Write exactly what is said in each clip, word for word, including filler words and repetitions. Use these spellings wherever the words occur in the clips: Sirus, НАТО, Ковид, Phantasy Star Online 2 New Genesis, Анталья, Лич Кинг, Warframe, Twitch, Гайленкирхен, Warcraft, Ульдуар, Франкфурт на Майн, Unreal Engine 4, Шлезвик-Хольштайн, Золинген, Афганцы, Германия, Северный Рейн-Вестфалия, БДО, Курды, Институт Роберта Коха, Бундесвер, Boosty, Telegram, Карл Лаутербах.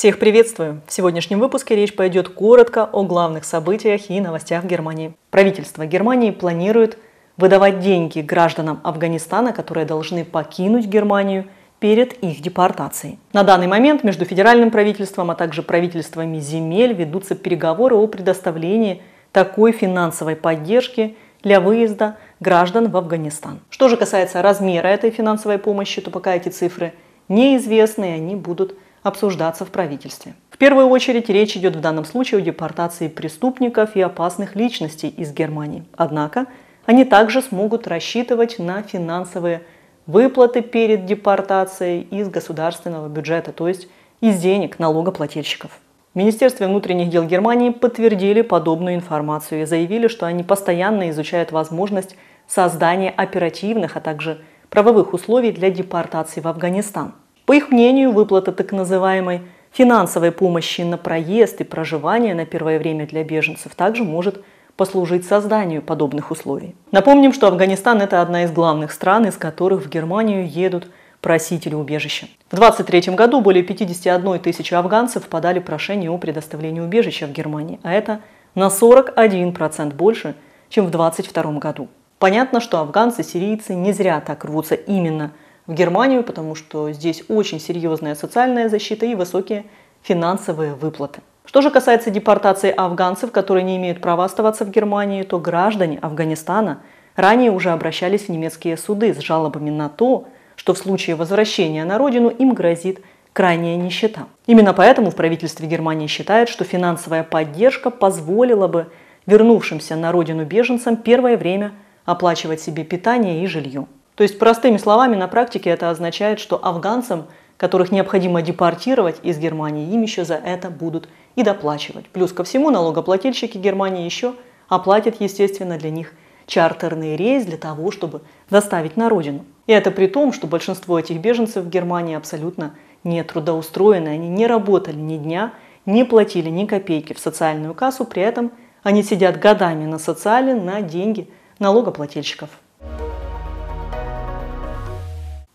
Всех приветствую! В сегодняшнем выпуске речь пойдет коротко о главных событиях и новостях в Германии. Правительство Германии планирует выдавать деньги гражданам Афганистана, которые должны покинуть Германию перед их депортацией. На данный момент между федеральным правительством, а также правительствами земель ведутся переговоры о предоставлении такой финансовой поддержки для выезда граждан в Афганистан. Что же касается размера этой финансовой помощи, то пока эти цифры неизвестны, и они будут обсуждаться в правительстве. В первую очередь речь идет в данном случае о депортации преступников и опасных личностей из Германии. Однако они также смогут рассчитывать на финансовые выплаты перед депортацией из государственного бюджета, то есть из денег налогоплательщиков. В Министерстве внутренних дел Германии подтвердили подобную информацию и заявили, что они постоянно изучают возможность создания оперативных, а также правовых условий для депортации в Афганистан. По их мнению, выплата так называемой финансовой помощи на проезд и проживание на первое время для беженцев также может послужить созданию подобных условий. Напомним, что Афганистан – это одна из главных стран, из которых в Германию едут просители убежища. В две тысячи двадцать третьем году более пятидесяти одной тысячи афганцев подали прошение о предоставлении убежища в Германии, а это на сорок один процент больше, чем в две тысячи двадцать втором году. Понятно, что афганцы, сирийцы не зря так рвутся именно в Германию, потому что здесь очень серьезная социальная защита и высокие финансовые выплаты. Что же касается депортации афганцев, которые не имеют права оставаться в Германии, то граждане Афганистана ранее уже обращались в немецкие суды с жалобами на то, что в случае возвращения на родину им грозит крайняя нищета. Именно поэтому в правительстве Германии считают, что финансовая поддержка позволила бы вернувшимся на родину беженцам первое время оплачивать себе питание и жилье. То есть, простыми словами, на практике это означает, что афганцам, которых необходимо депортировать из Германии, им еще за это будут и доплачивать. Плюс ко всему налогоплательщики Германии еще оплатят, естественно, для них чартерный рейс для того, чтобы доставить на родину. И это при том, что большинство этих беженцев в Германии абсолютно не трудоустроены, они не работали ни дня, не платили ни копейки в социальную кассу, при этом они сидят годами на социале на деньги налогоплательщиков.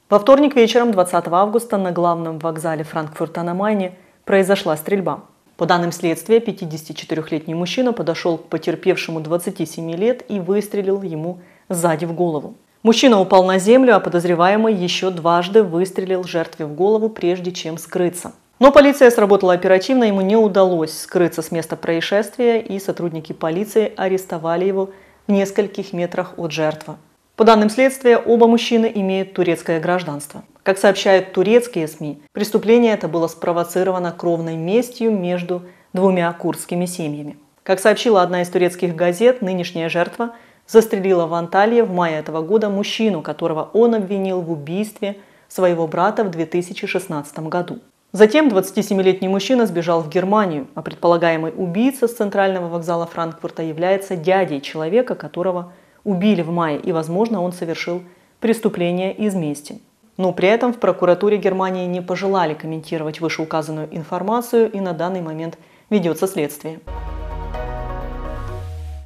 Во вторник вечером двадцатого августа на главном вокзале Франкфурта на Майне произошла стрельба. По данным следствия, пятидесятичетырёхлетний мужчина подошел к потерпевшему двадцати семи лет и выстрелил ему сзади в голову. Мужчина упал на землю, а подозреваемый еще дважды выстрелил жертве в голову, прежде чем скрыться. Но полиция сработала оперативно, ему не удалось скрыться с места происшествия, и сотрудники полиции арестовали его в нескольких метрах от жертвы. По данным следствия, оба мужчины имеют турецкое гражданство. Как сообщают турецкие СМИ, преступление это было спровоцировано кровной местью между двумя курдскими семьями. Как сообщила одна из турецких газет, нынешняя жертва застрелила в Анталье в мае этого года мужчину, которого он обвинил в убийстве своего брата в две тысячи шестнадцатом году. Затем двадцатисемилетний мужчина сбежал в Германию, а предполагаемый убийца с центрального вокзала Франкфурта является дядей человека, которого убили в мае, и, возможно, он совершил преступление из мести. Но при этом в прокуратуре Германии не пожелали комментировать вышеуказанную информацию, и на данный момент ведется следствие.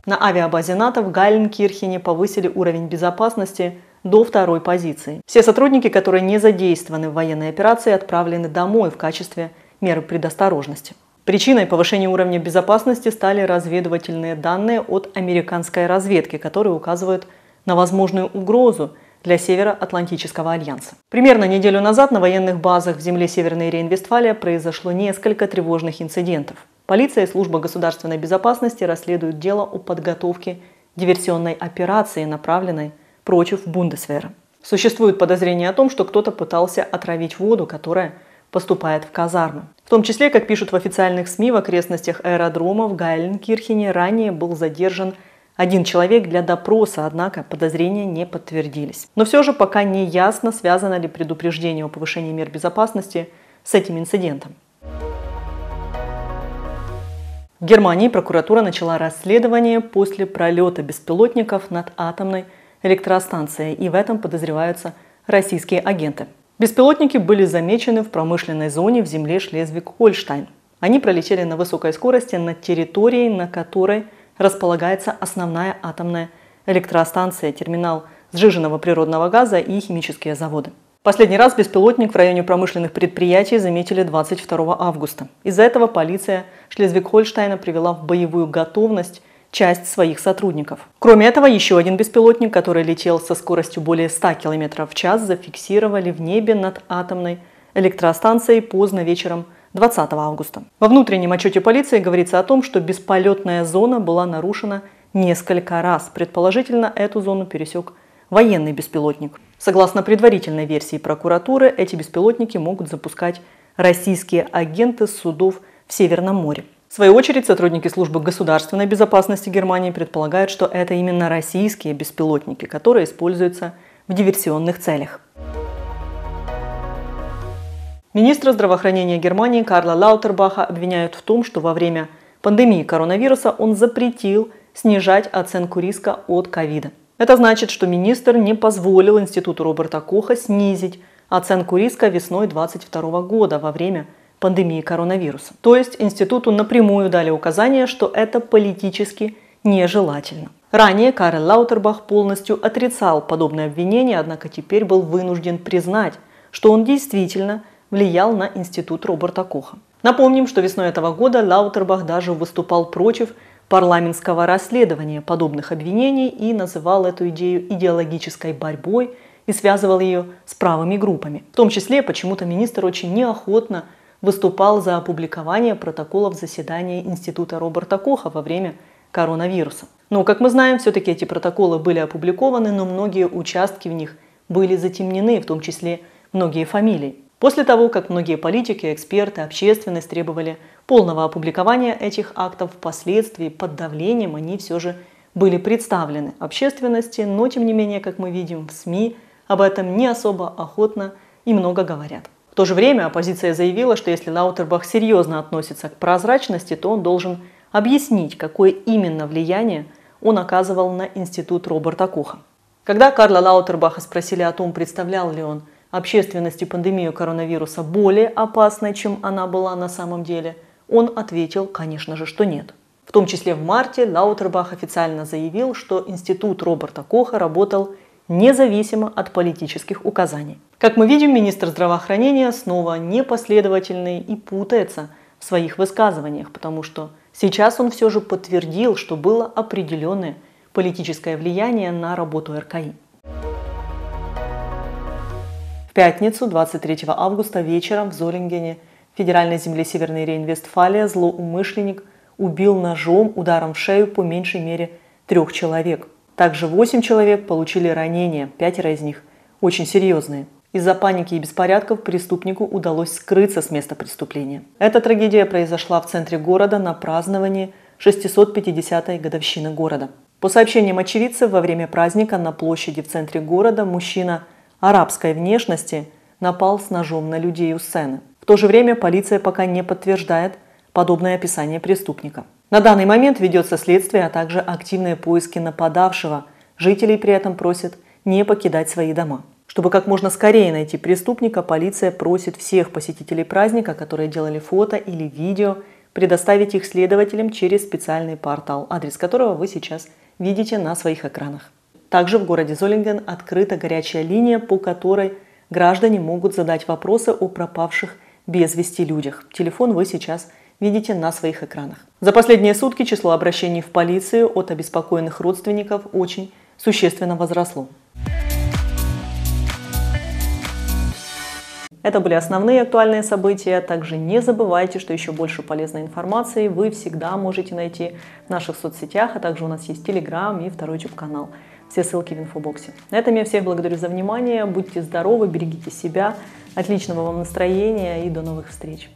На авиабазе НАТО в Гайленкирхене повысили уровень безопасности до второй позиции. Все сотрудники, которые не задействованы в военной операции, отправлены домой в качестве меры предосторожности. Причиной повышения уровня безопасности стали разведывательные данные от американской разведки, которые указывают на возможную угрозу для Североатлантического альянса. Примерно неделю назад на военных базах в земле Северный Рейн-Вестфалия произошло несколько тревожных инцидентов. Полиция и служба государственной безопасности расследуют дело о подготовке диверсионной операции, направленной против Бундесвера. Существует подозрение о том, что кто-то пытался отравить воду, которая поступает в казармы. В том числе, как пишут в официальных СМИ, в окрестностях аэродрома в Гайленкирхене ранее был задержан один человек для допроса, однако подозрения не подтвердились. Но все же пока не ясно, связано ли предупреждение о повышении мер безопасности с этим инцидентом. В Германии прокуратура начала расследование после пролета беспилотников над атомной электростанцией, и в этом подозреваются российские агенты. Беспилотники были замечены в промышленной зоне в земле Шлезвик-Хольштайн. Они пролетели на высокой скорости над территорией, на которой располагается основная атомная электростанция, терминал сжиженного природного газа и химические заводы. Последний раз беспилотник в районе промышленных предприятий заметили двадцать второго августа. Из-за этого полиция Шлезвик-Хольштайна привела в боевую готовность часть своих сотрудников. Кроме этого, еще один беспилотник, который летел со скоростью более ста километров в час, зафиксировали в небе над атомной электростанцией поздно вечером двадцатого августа. Во внутреннем отчете полиции говорится о том, что бесполетная зона была нарушена несколько раз. Предположительно, эту зону пересек военный беспилотник. Согласно предварительной версии прокуратуры, эти беспилотники могут запускать российские агенты с судов в Северном море. В свою очередь, сотрудники службы государственной безопасности Германии предполагают, что это именно российские беспилотники, которые используются в диверсионных целях. Министра здравоохранения Германии Карла Лаутербаха обвиняют в том, что во время пандемии коронавируса он запретил снижать оценку риска от ковида. Это значит, что министр не позволил Институту Роберта Коха снизить оценку риска весной две тысячи двадцать второго года во время пандемии коронавируса. То есть институту напрямую дали указание, что это политически нежелательно. Ранее Карл Лаутербах полностью отрицал подобное обвинение, однако теперь был вынужден признать, что он действительно влиял на Институт Роберта Коха. Напомним, что весной этого года Лаутербах даже выступал против парламентского расследования подобных обвинений и называл эту идею идеологической борьбой и связывал ее с правыми группами. В том числе почему-то министр очень неохотно выступал за опубликование протоколов заседания Института Роберта Коха во время коронавируса. Но, как мы знаем, все-таки эти протоколы были опубликованы, но многие участки в них были затемнены, в том числе многие фамилии. После того, как многие политики, эксперты, общественность требовали полного опубликования этих актов, впоследствии под давлением они все же были представлены общественности, но, тем не менее, как мы видим, в СМИ об этом не особо охотно и много говорят. В то же время оппозиция заявила, что если Лаутербах серьезно относится к прозрачности, то он должен объяснить, какое именно влияние он оказывал на Институт Роберта Коха. Когда Карла Лаутербаха спросили о том, представлял ли он общественности пандемию коронавируса более опасной, чем она была на самом деле, он ответил, конечно же, что нет. В том числе в марте Лаутербах официально заявил, что Институт Роберта Коха работал независимо от политических указаний. Как мы видим, министр здравоохранения снова непоследовательный и путается в своих высказываниях, потому что сейчас он все же подтвердил, что было определенное политическое влияние на работу эр ка и. В пятницу, двадцать третьего августа вечером в Золингене, федеральной земле Северный Рейн-Вестфалия, злоумышленник убил ножом ударом в шею по меньшей мере трех человек. Также восемь человек получили ранения, пятеро из них очень серьезные. Из-за паники и беспорядков преступнику удалось скрыться с места преступления. Эта трагедия произошла в центре города на праздновании шестисот пятидесятой годовщины города. По сообщениям очевидцев, во время праздника на площади в центре города мужчина арабской внешности напал с ножом на людей у сцены. В то же время полиция пока не подтверждает подобное описание преступника. На данный момент ведется следствие, а также активные поиски нападавшего. Жителей при этом просят не покидать свои дома. Чтобы как можно скорее найти преступника, полиция просит всех посетителей праздника, которые делали фото или видео, предоставить их следователям через специальный портал, адрес которого вы сейчас видите на своих экранах. Также в городе Золинген открыта горячая линия, по которой граждане могут задать вопросы о пропавших без вести людях. Телефон вы сейчас видите на своих экранах. За последние сутки число обращений в полицию от обеспокоенных родственников очень существенно возросло. Это были основные актуальные события. Также не забывайте, что еще больше полезной информации вы всегда можете найти в наших соцсетях, а также у нас есть Telegram и второй YouTube-канал. Все ссылки в инфобоксе. На этом я всех благодарю за внимание. Будьте здоровы, берегите себя, отличного вам настроения и до новых встреч.